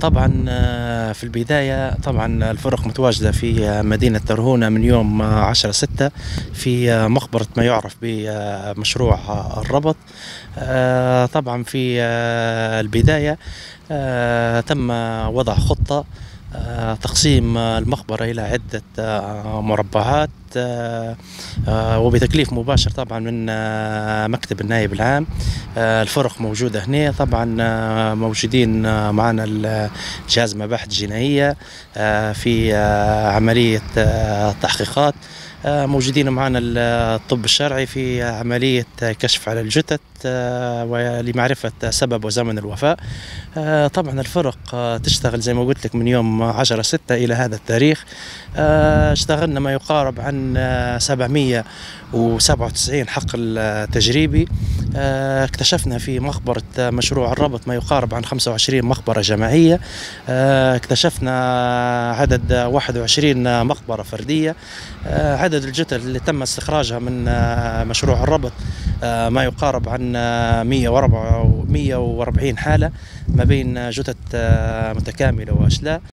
طبعا في البداية طبعا الفرق متواجدة في مدينة ترهونة من يوم 10/6 في مقبرة ما يعرف بمشروع الربط. طبعا في البداية تم وضع خطة تقسيم المقبرة إلى عدة مربعات وبتكليف مباشر طبعا من مكتب النائب العام. الفرق موجودة هنا طبعا، موجودين معنا الجهاز مباحث جنائية في عملية التحقيقات، موجودين معنا الطب الشرعي في عملية كشف على الجثث ولمعرفة سبب وزمن الوفاة. طبعا الفرق تشتغل زي ما قلت لك من يوم 10/6 إلى هذا التاريخ. اشتغلنا ما يقارب عن 797 حقل تجريبي. اكتشفنا في مقبرة مشروع الربط ما يقارب عن 25 مقبرة جماعية، اكتشفنا عدد 21 مقبرة فردية. عدد الجثث اللي تم استخراجها من مشروع الربط ما يقارب عن 140 حالة ما بين جثث متكاملة وأشلاء.